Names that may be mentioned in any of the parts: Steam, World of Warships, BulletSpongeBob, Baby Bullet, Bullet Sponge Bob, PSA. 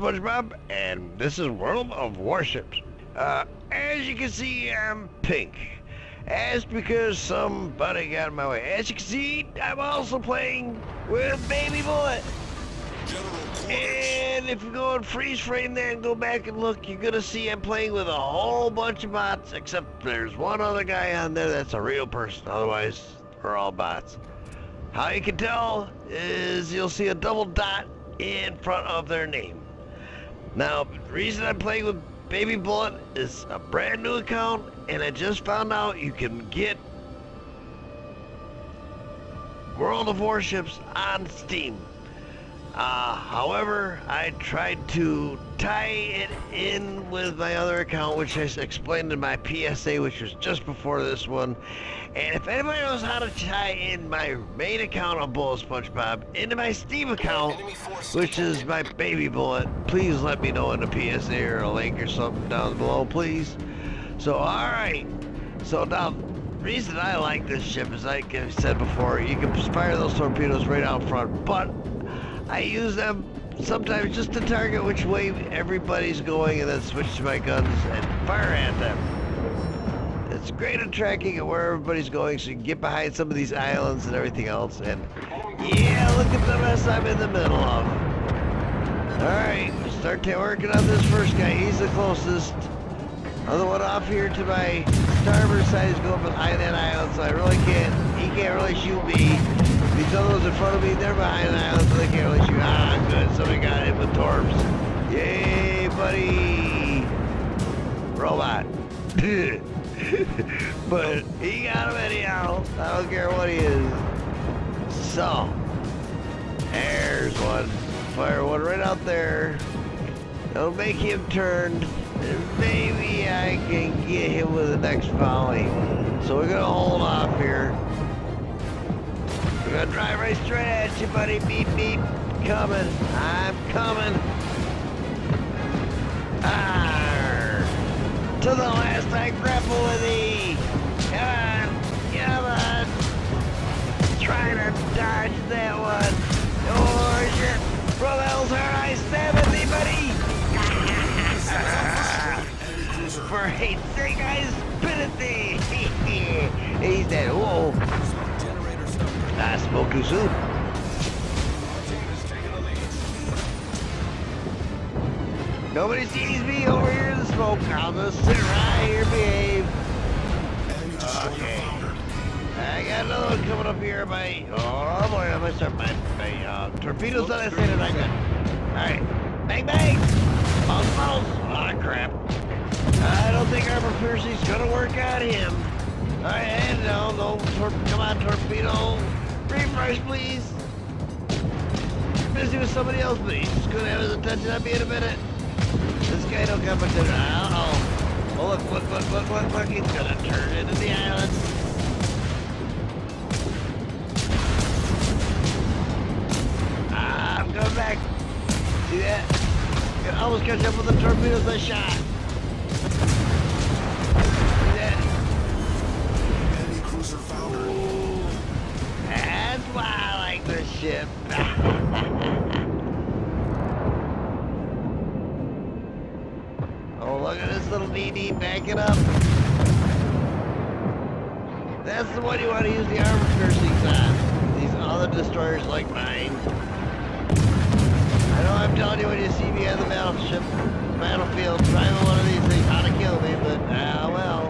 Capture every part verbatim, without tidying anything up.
Sponge Bob, and this is World of Warships. Uh, as you can see, I'm pink. That's because somebody got in my way. As you can see, I'm also playing with Baby Bullet. And if you go and freeze frame there and go back and look, you're gonna see I'm playing with a whole bunch of bots, except there's one other guy on there that's a real person. Otherwise, we're all bots. How you can tell is you'll see a double dot in front of their name. Now, the reason I'm playing with Baby Bullet is a brand new account, and I just found out you can get World of Warships on Steam. Uh, however, I tried to tie it in with my other account, which I explained in my P S A, which was just before this one. And if anybody knows how to tie in my main account on Bullet Sponge Bob into my Steam account, which is my Baby Bullet, please let me know in a P S A or a link or something down below, please. So, alright. So now, the reason I like this ship is, like I said before, you can fire those torpedoes right out front, but I use them sometimes just to target which way everybody's going and then switch to my guns and fire at them. It's great at tracking at where everybody's going so you can get behind some of these islands and everything else. And yeah, look at the mess I'm in the middle of. Alright, start working on this first guy. He's the closest. Other one off here to my starboard side is going behind that island, so I really can't, he can't really shoot me. These other ones in front of me, they're behind an island, so they can't really shoot. Ah, good, somebody got hit with torps. Yay, buddy! Robot. But he got him anyhow. I don't care what he is. So, there's one. Fire one right out there. It'll make him turn. Maybe I can get him with the next volley. So we're gonna hold off here. We're gonna drive right straight at you, buddy. Beep, beep. Coming. I'm coming. Arr. To the last I grapple with thee. Come on. Come on. Trying to dodge that one. Oh, your propels are I stabbing thee, buddy. Ah. For hate's sake, I spit at thee. He's dead. Whoa. I spoke too soon. Nobody sees me over here in the smoke. I'll just sit right here and behave. Okay. I got another one coming up here. My, oh boy, I'm gonna start my, my uh, torpedoes that I said that I got. Alright. Bang, bang! Bounce, bounce! Aw, oh, crap. I don't think armor piercing's gonna work on him. Alright, and down. No, come on, torpedo. Refresh, please. You're busy with somebody else, but he's gonna have his attention on me in a minute. This guy don't got much attention. Uh-oh. Oh, look, look, look, look, look, look. He's gonna turn into the island. Ah, I'm going back. See that? I can almost catch up with the torpedoes I shot. See that? Enemy cruiser found. That's why I like this ship. Oh, look at this little D D backing up. That's the one you want to use the armor piercings on. These other destroyers like mine. I know I'm telling you when you see me on the battleship, battlefield, driving one of these things, how to kill me, but ah, uh, well.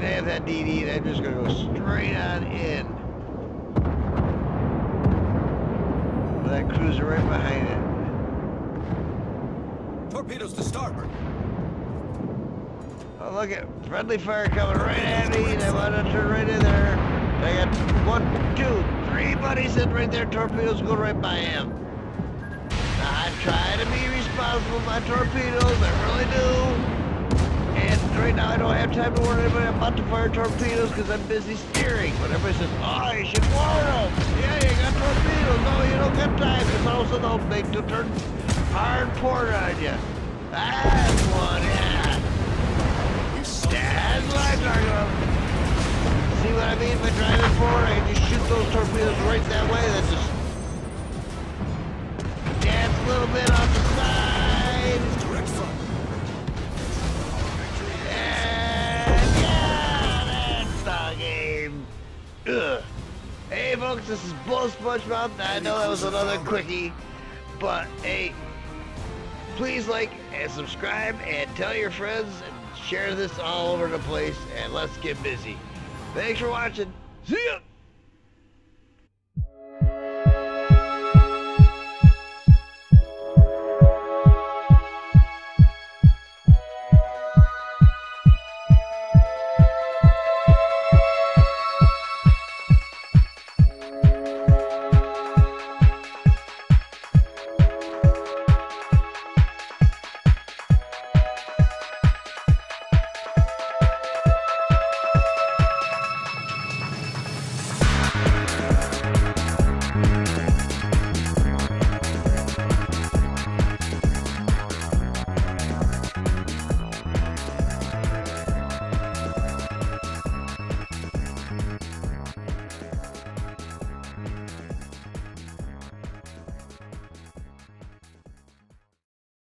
Have that D D and I'm just gonna go straight on in. With that cruiser right behind it. Torpedoes to starboard. Oh, look at friendly fire coming right at me, and I want to turn right in there. I got one, two, three buddies in right there. Torpedoes go right by him. I try to be responsible with my torpedoes, I really do. And right now I don't have time to warn anybody about to fire torpedoes because I'm busy steering. But everybody says, oh, you should warn them. Yeah, you got torpedoes. Oh, you don't got time. It's also no big to turn hard port on you. That's one, yeah. That's what I'm talking about. See what I mean by driving forward? I can just shoot those torpedoes right that way. That's just dance a little bit on the side. Direct front. And yeah, that's the game. Ugh. Hey folks, this is Bullet Sponge Bob. I know that was another quickie, but hey, please like and subscribe and tell your friends and share this all over the place, and let's get busy. Thanks for watching. See ya!